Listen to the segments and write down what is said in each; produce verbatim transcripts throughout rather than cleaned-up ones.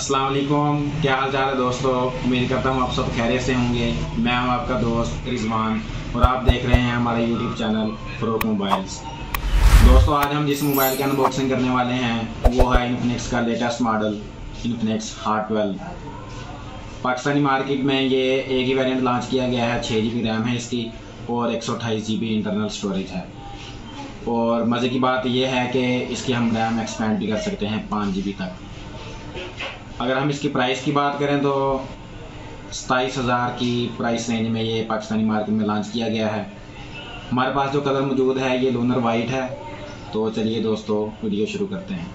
अस्सलाम वालेकुम, क्या हाल चाल है दोस्तों। उम्मीद करता हूँ आप सब खैरियत से होंगे। मैं हूँ आपका दोस्त रिजवान और आप देख रहे हैं हमारा यूट्यूब चैनल प्रो मोबाइल्स। दोस्तों आज हम जिस मोबाइल का अनबॉक्सिंग करने वाले हैं वो है इन्फिनिक्स का latest model Infinix hot twelve. Pakistani market में ये एक ही वेरियंट लॉन्च किया गया है। छः जी बी रैम है इसकी और एक सौ अट्ठाईस जी बी इंटरनल स्टोरेज है। और मज़े की बात यह है कि इसकी हम रैम एक्सपेंड भी कर सकते हैं पाँच जी बी तक। अगर हम इसकी प्राइस की बात करें तो सताईस हज़ार की प्राइस रेंज में ये पाकिस्तानी मार्केट में लॉन्च किया गया है। हमारे पास जो कलर मौजूद है ये लूनर वाइट है। तो चलिए दोस्तों वीडियो शुरू करते हैं।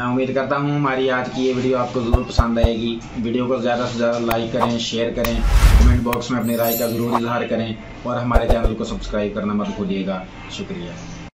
मैं उम्मीद करता हूँ हमारी आज की ये वीडियो आपको ज़रूर पसंद आएगी। वीडियो को ज़्यादा से ज़्यादा लाइक करें, शेयर करें, कमेंट बॉक्स में अपनी राय का ज़रूर इजहार करें और हमारे चैनल को सब्सक्राइब करना मत भूलिएगा। शुक्रिया।